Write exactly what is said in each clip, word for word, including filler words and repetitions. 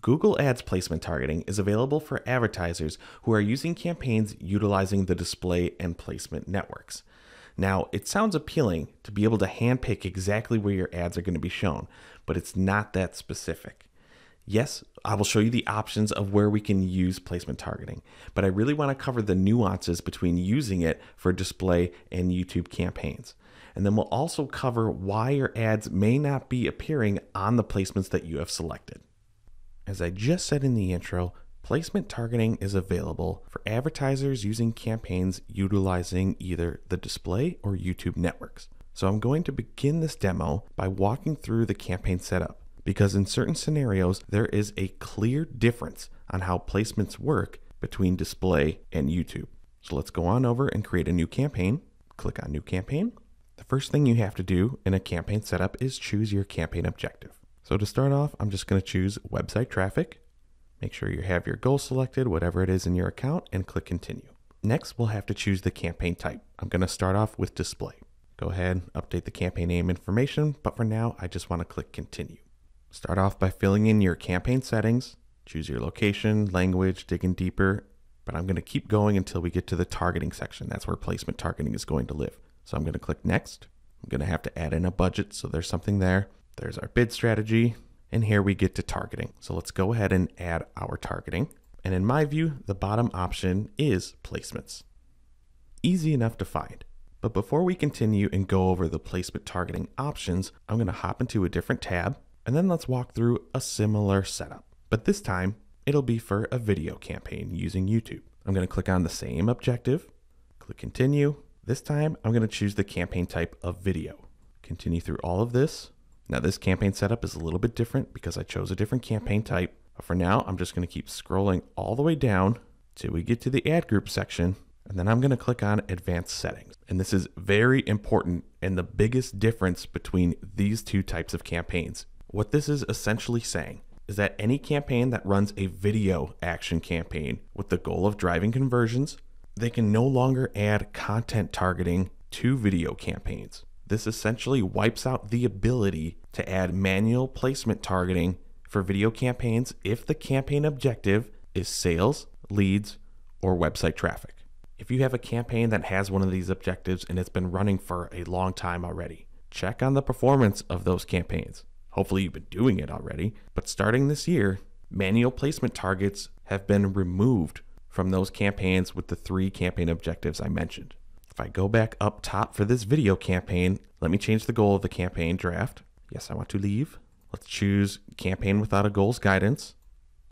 Google Ads placement targeting is available for advertisers who are using campaigns utilizing the display and placement networks. Now, it sounds appealing to be able to handpick exactly where your ads are going to be shown, but it's not that specific. Yes, I will show you the options of where we can use placement targeting, but I really want to cover the nuances between using it for display and YouTube campaigns. And then we'll also cover why your ads may not be appearing on the placements that you have selected. As I just said in the intro, placement targeting is available for advertisers using campaigns utilizing either the display or YouTube networks. So I'm going to begin this demo by walking through the campaign setup, because in certain scenarios, there is a clear difference on how placements work between display and YouTube. So let's go on over and create a new campaign. Click on New Campaign. The first thing you have to do in a campaign setup is choose your campaign objective. So to start off, I'm just going to choose website traffic. Make sure you have your goal selected, whatever it is in your account, and click continue. Next, we'll have to choose the campaign type. I'm going to start off with display. Go ahead, update the campaign name information, but for now, I just want to click continue. Start off by filling in your campaign settings. Choose your location, language, digging deeper, but I'm going to keep going until we get to the targeting section. That's where placement targeting is going to live. So I'm going to click next. I'm going to have to add in a budget, so there's something there. There's our bid strategy. And here we get to targeting. So let's go ahead and add our targeting. And in my view, the bottom option is placements. Easy enough to find. But before we continue and go over the placement targeting options, I'm going to hop into a different tab, and then let's walk through a similar setup. But this time, it'll be for a video campaign using YouTube. I'm going to click on the same objective, click continue. This time, I'm going to choose the campaign type of video. Continue through all of this. Now this campaign setup is a little bit different because I chose a different campaign type. But for now, I'm just going to keep scrolling all the way down till we get to the ad group section. And then I'm going to click on advanced settings. And this is very important and the biggest difference between these two types of campaigns. What this is essentially saying is that any campaign that runs a video action campaign with the goal of driving conversions, they can no longer add content targeting to video campaigns. This essentially wipes out the ability to add manual placement targeting for video campaigns if the campaign objective is sales, leads, or website traffic. If you have a campaign that has one of these objectives and it's been running for a long time already, check on the performance of those campaigns. Hopefully you've been doing it already, but starting this year, manual placement targets have been removed from those campaigns with the three campaign objectives I mentioned. If I go back up top for this video campaign, let me change the goal of the campaign draft. Yes, I want to leave. Let's choose campaign without a goals guidance.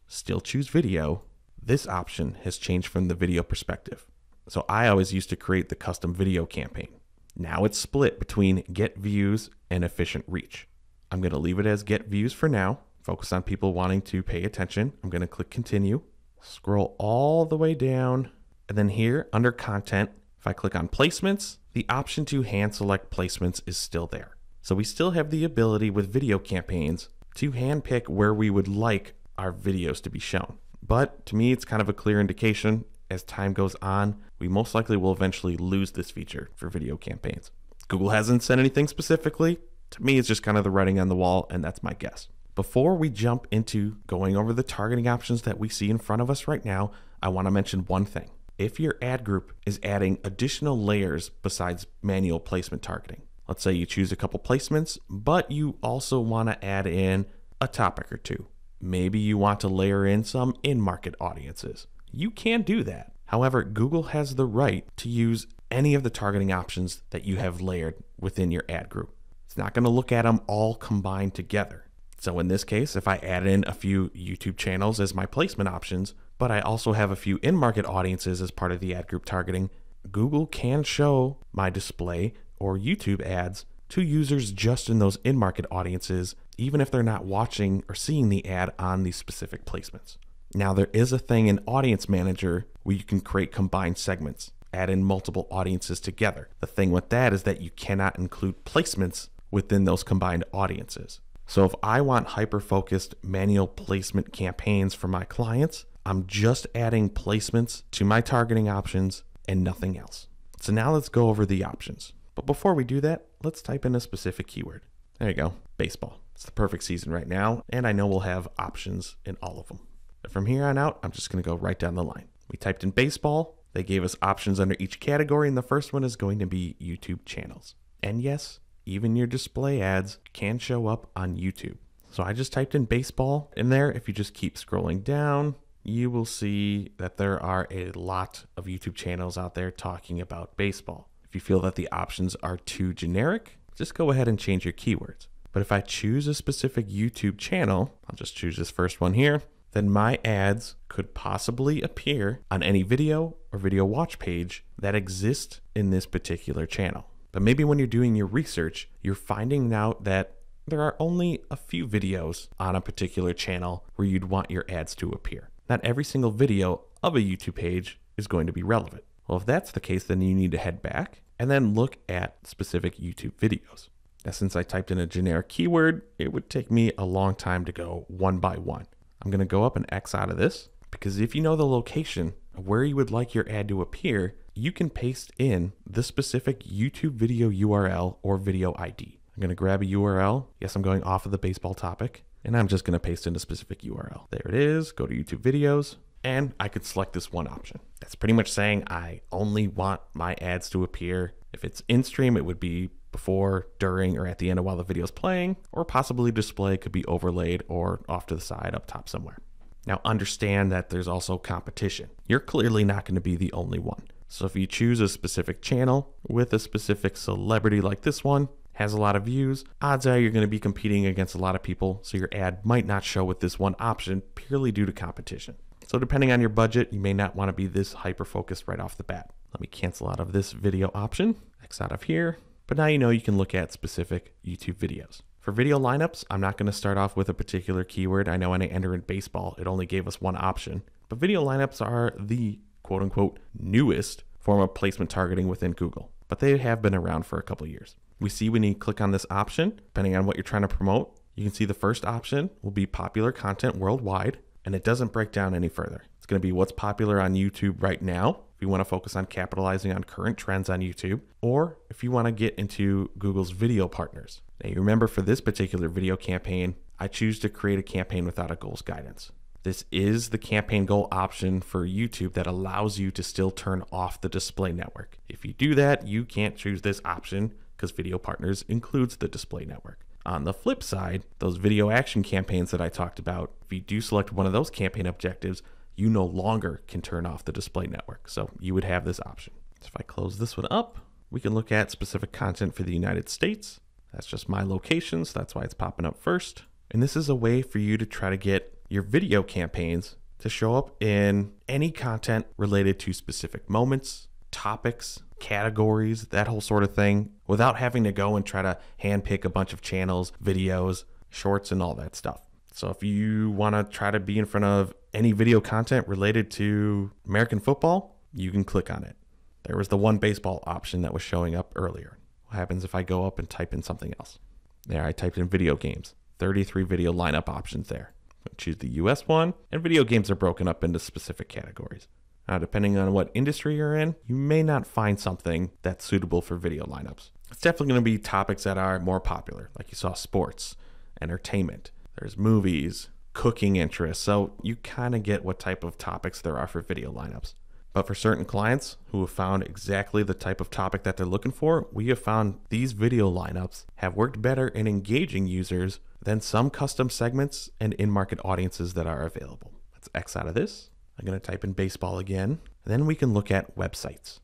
Still choose video. This option has changed from the video perspective. So I always used to create the custom video campaign. Now it's split between get views and efficient reach. I'm going to leave it as get views for now. Focus on people wanting to pay attention. I'm going to click continue, scroll all the way down, and then here under content, if I click on placements, the option to hand select placements is still there. So we still have the ability with video campaigns to handpick where we would like our videos to be shown. But to me, it's kind of a clear indication as time goes on, we most likely will eventually lose this feature for video campaigns. Google hasn't said anything specifically. To me, it's just kind of the writing on the wall, and that's my guess. Before we jump into going over the targeting options that we see in front of us right now, I want to mention one thing. If your ad group is adding additional layers besides manual placement targeting, let's say you choose a couple placements, but you also want to add in a topic or two. Maybe you want to layer in some in-market audiences. You can do that. However, Google has the right to use any of the targeting options that you have layered within your ad group. It's not going to look at them all combined together. So in this case, if I add in a few YouTube channels as my placement options, but I also have a few in-market audiences as part of the ad group targeting, Google can show my display or YouTube ads to users just in those in-market audiences, even if they're not watching or seeing the ad on these specific placements. Now there is a thing in Audience Manager where you can create combined segments, add in multiple audiences together. The thing with that is that you cannot include placements within those combined audiences. So if I want hyper-focused manual placement campaigns for my clients, I'm just adding placements to my targeting options and nothing else. So now let's go over the options. But before we do that, let's type in a specific keyword. There you go, baseball. It's the perfect season right now, and I know we'll have options in all of them. But from here on out, I'm just going to go right down the line. We typed in baseball. They gave us options under each category, and the first one is going to be YouTube channels. And yes, even your display ads can show up on YouTube. So I just typed in baseball in there. If you just keep scrolling down, you will see that there are a lot of YouTube channels out there talking about baseball. If you feel that the options are too generic, just go ahead and change your keywords. But if I choose a specific YouTube channel, I'll just choose this first one here, then my ads could possibly appear on any video or video watch page that exists in this particular channel. But maybe when you're doing your research, you're finding out that there are only a few videos on a particular channel where you'd want your ads to appear. Not every single video of a YouTube page is going to be relevant. Well, if that's the case, then you need to head back and then look at specific YouTube videos. Now, since I typed in a generic keyword, it would take me a long time to go one by one. I'm going to go up and X out of this, because if you know the location of where you would like your ad to appear, you can paste in the specific YouTube video U R L or video I D. I'm going to grab a U R L. Yes, I'm going off of the baseball topic, and I'm just going to paste in a specific U R L. There it is. Go to YouTube videos, and I could select this one option. That's pretty much saying I only want my ads to appear. If it's in stream, it would be before, during, or at the end of while the video is playing, or possibly display could be overlaid or off to the side up top somewhere. Now understand that there's also competition. You're clearly not going to be the only one. So if you choose a specific channel with a specific celebrity like this one, has a lot of views, odds are you're going to be competing against a lot of people, so your ad might not show with this one option purely due to competition. So depending on your budget, you may not want to be this hyper-focused right off the bat. Let me cancel out of this video option, X out of here. But now you know you can look at specific YouTube videos. For video lineups, I'm not going to start off with a particular keyword. I know when I enter in baseball, it only gave us one option. But video lineups are the quote-unquote newest form of placement targeting within Google. But they have been around for a couple of years. We see when you click on this option, depending on what you're trying to promote, you can see the first option will be popular content worldwide, and it doesn't break down any further. It's going to be what's popular on YouTube right now. If you want to focus on capitalizing on current trends on YouTube, or if you want to get into Google's video partners. Now you remember for this particular video campaign, I choose to create a campaign without a goals guidance. This is the campaign goal option for YouTube that allows you to still turn off the display network. If you do that, you can't choose this option because video partners includes the display network. On the flip side, those video action campaigns that I talked about, if you do select one of those campaign objectives, you no longer can turn off the display network. So you would have this option. So if I close this one up, we can look at specific content for the United States. That's just my locations. That's why it's popping up first. And this is a way for you to try to get your video campaigns to show up in any content related to specific moments, topics, categories, that whole sort of thing, without having to go and try to handpick a bunch of channels, videos, shorts, and all that stuff. So if you want to try to be in front of any video content related to American football, you can click on it. There was the one baseball option that was showing up earlier. What happens if I go up and type in something else? There, I typed in video games, thirty-three video lineup options there. Choose the U S one, and video games are broken up into specific categories. Now, depending on what industry you're in, you may not find something that's suitable for video lineups. It's definitely going to be topics that are more popular, like you saw sports, entertainment, there's movies, cooking interests, so you kind of get what type of topics there are for video lineups. But for certain clients who have found exactly the type of topic that they're looking for, we have found these video lineups have worked better in engaging users than some custom segments and in-market audiences that are available. Let's X out of this. I'm going to type in baseball again. And then we can look at websites.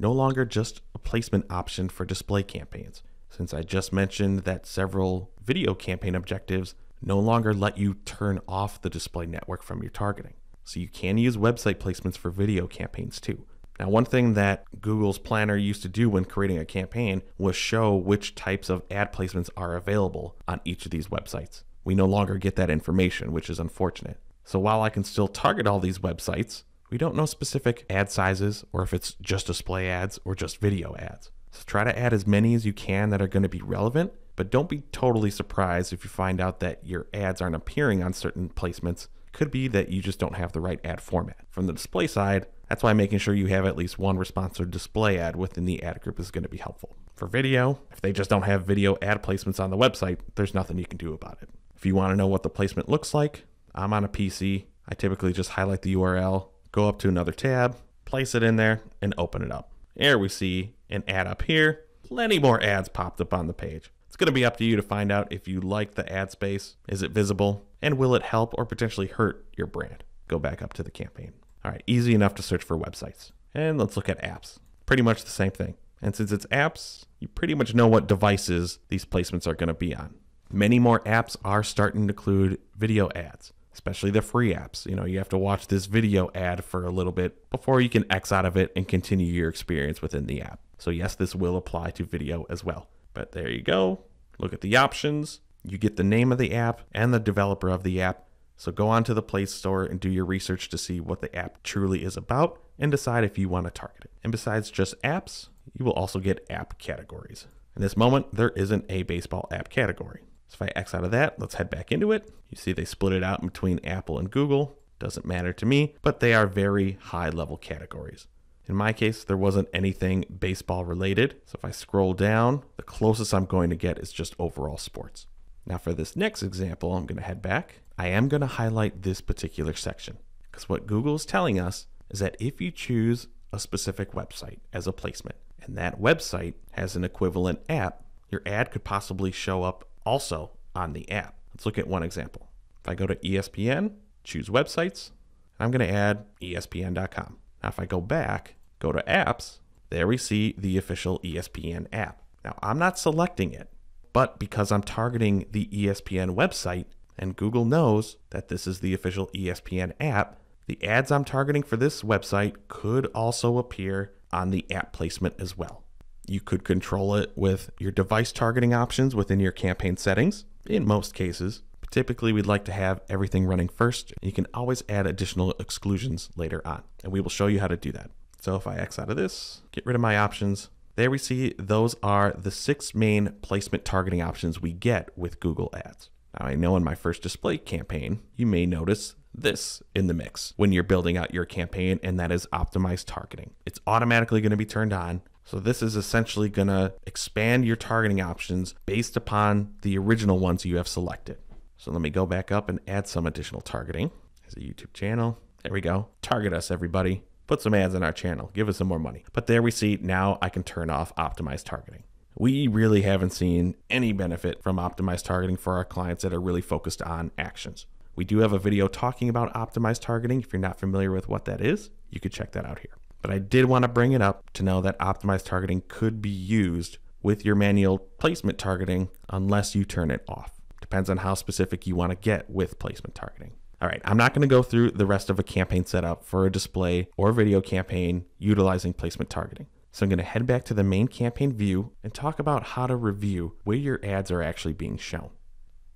No longer just a placement option for display campaigns. Since I just mentioned that several video campaign objectives no longer let you turn off the display network from your targeting. So you can use website placements for video campaigns too. Now, one thing that Google's planner used to do when creating a campaign was show which types of ad placements are available on each of these websites. We no longer get that information, which is unfortunate. So while I can still target all these websites, we don't know specific ad sizes or if it's just display ads or just video ads. So try to add as many as you can that are going to be relevant, but don't be totally surprised if you find out that your ads aren't appearing on certain placements. Could be that you just don't have the right ad format. From the display side, That's why making sure you have at least one responsive display ad within the ad group is going to be helpful. For video, if they just don't have video ad placements on the website, there's nothing you can do about it. If you want to know what the placement looks like, I'm on a P C. I typically just highlight the U R L, go up to another tab, place it in there, and open it up. There we see an ad up here. Plenty more ads popped up on the page. It's going to be up to you to find out if you like the ad space, is it visible, and will it help or potentially hurt your brand? Go back up to the campaign. All right, easy enough to search for websites. And let's look at apps. Pretty much the same thing. And since it's apps, you pretty much know what devices these placements are going to be on. Many more apps are starting to include video ads, especially the free apps. You know, you have to watch this video ad for a little bit before you can X out of it and continue your experience within the app. So yes, this will apply to video as well. But there you go. Look at the options. You get the name of the app and the developer of the app. So go onto the Play Store and do your research to see what the app truly is about and decide if you want to target it. And besides just apps, you will also get app categories. In this moment, there isn't a baseball app category. So if I X out of that, let's head back into it. You see they split it out between Apple and Google. Doesn't matter to me, but they are very high level categories. In my case, there wasn't anything baseball related. So if I scroll down, the closest I'm going to get is just overall sports. Now for this next example, I'm going to head back. I am going to highlight this particular section because what Google is telling us is that if you choose a specific website as a placement and that website has an equivalent app, your ad could possibly show up also on the app. Let's look at one example. If I go to E S P N, choose websites, I'm going to add E S P N dot com. Now if I go back, go to apps, there we see the official E S P N app. Now I'm not selecting it, but because I'm targeting the E S P N website and Google knows that this is the official E S P N app, the ads I'm targeting for this website could also appear on the app placement as well. You could control it with your device targeting options within your campaign settings, in most cases. But typically, we'd like to have everything running first. You can always add additional exclusions later on, and we will show you how to do that. So if I X out of this, get rid of my options, there we see those are the six main placement targeting options we get with Google Ads. Now, I know in my first display campaign, you may notice this in the mix when you're building out your campaign, and that is optimized targeting. It's automatically going to be turned on. So this is essentially going to expand your targeting options based upon the original ones you have selected. So let me go back up and add some additional targeting. There's a YouTube channel. There we go. Target us, everybody. Put some ads on our channel. Give us some more money. But there we see now I can turn off optimized targeting. We really haven't seen any benefit from optimized targeting for our clients that are really focused on actions. We do have a video talking about optimized targeting. If you're not familiar with what that is, you could check that out here. But I did want to bring it up to know that optimized targeting could be used with your manual placement targeting unless you turn it off. Depends on how specific you want to get with placement targeting. All right, I'm not going to go through the rest of a campaign setup for a display or video campaign utilizing placement targeting. So I'm going to head back to the main campaign view and talk about how to review where your ads are actually being shown.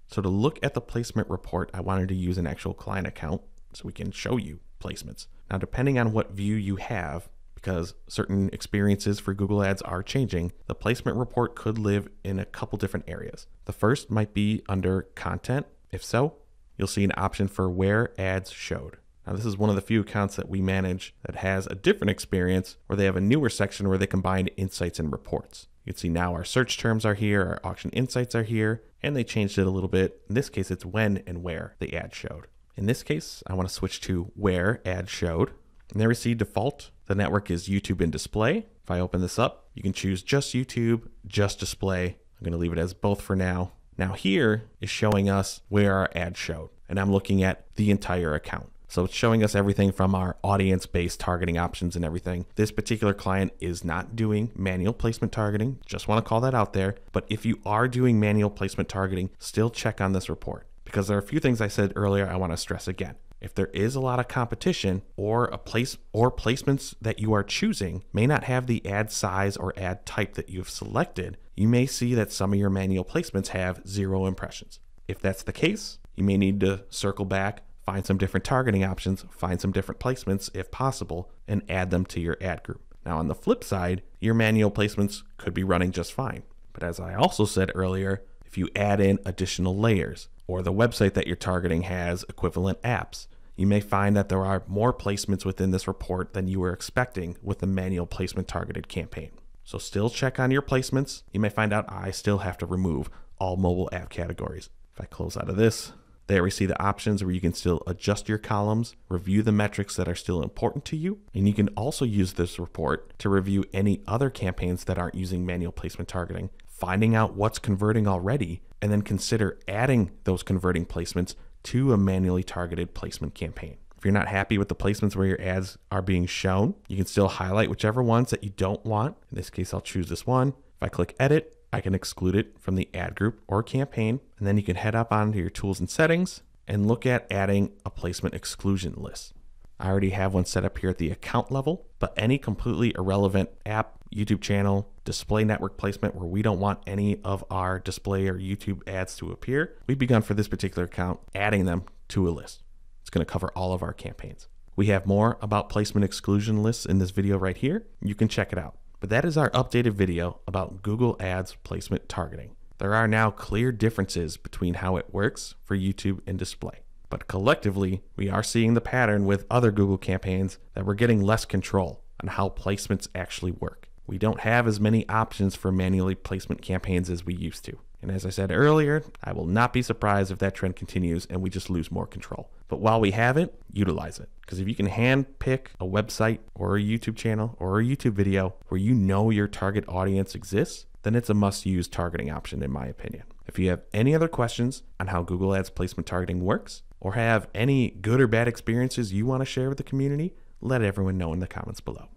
So to look at the placement report, I wanted to use an actual client account so we can show you placements. Now, depending on what view you have, because certain experiences for Google Ads are changing, the placement report could live in a couple different areas. The first might be under content. If so, you'll see an option for where ads showed. Now, this is one of the few accounts that we manage that has a different experience where they have a newer section where they combine insights and reports. You can see now our search terms are here, our auction insights are here, and they changed it a little bit. In this case, it's when and where the ad showed. In this case, I want to switch to where ad showed. And there we see default. The network is YouTube and display. If I open this up, you can choose just YouTube, just display. I'm going to leave it as both for now. Now here is showing us where our ad showed, and I'm looking at the entire account. So it's showing us everything from our audience-based targeting options and everything. This particular client is not doing manual placement targeting. Just want to call that out there. But if you are doing manual placement targeting, still check on this report because there are a few things I said earlier I want to stress again. If there is a lot of competition or a place or placements that you are choosing may not have the ad size or ad type that you've selected, you may see that some of your manual placements have zero impressions. If that's the case, you may need to circle back, find some different targeting options, find some different placements if possible, and add them to your ad group. Now on the flip side, your manual placements could be running just fine. But as I also said earlier, if you add in additional layers or the website that you're targeting has equivalent apps, You may find that there are more placements within this report than you were expecting with the manual placement targeted campaign. So still check on your placements. You may find out I still have to remove all mobile app categories. If I close out of this, there we see the options where you can still adjust your columns, review the metrics that are still important to you, and you can also use this report to review any other campaigns that aren't using manual placement targeting, finding out what's converting already, and then consider adding those converting placements to a manually targeted placement campaign. If you're not happy with the placements where your ads are being shown, you can still highlight whichever ones that you don't want. In this case, I'll choose this one. If I click edit, I can exclude it from the ad group or campaign, and then you can head up onto your tools and settings and look at adding a placement exclusion list. I already have one set up here at the account level, but any completely irrelevant app, YouTube channel, display network placement where we don't want any of our display or YouTube ads to appear, we've begun for this particular account adding them to a list. It's going to cover all of our campaigns. We have more about placement exclusion lists in this video right here. You can check it out. But that is our updated video about Google Ads placement targeting. There are now clear differences between how it works for YouTube and display. But collectively, we are seeing the pattern with other Google campaigns that we're getting less control on how placements actually work. We don't have as many options for manually placement campaigns as we used to. And as I said earlier, I will not be surprised if that trend continues and we just lose more control. But while we have it, utilize it. Because if you can hand pick a website or a YouTube channel or a YouTube video where you know your target audience exists, then it's a must-use targeting option in my opinion. If you have any other questions on how Google Ads placement targeting works, or have any good or bad experiences you want to share with the community, let everyone know in the comments below.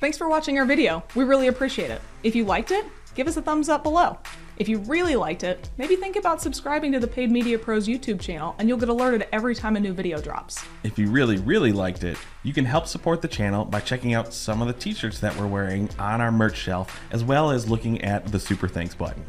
Thanks for watching our video. We really appreciate it. If you liked it, give us a thumbs up below. If you really liked it, maybe think about subscribing to the Paid Media Pros YouTube channel and you'll get alerted every time a new video drops. If you really, really liked it, you can help support the channel by checking out some of the t-shirts that we're wearing on our merch shelf, as well as looking at the Super Thanks button.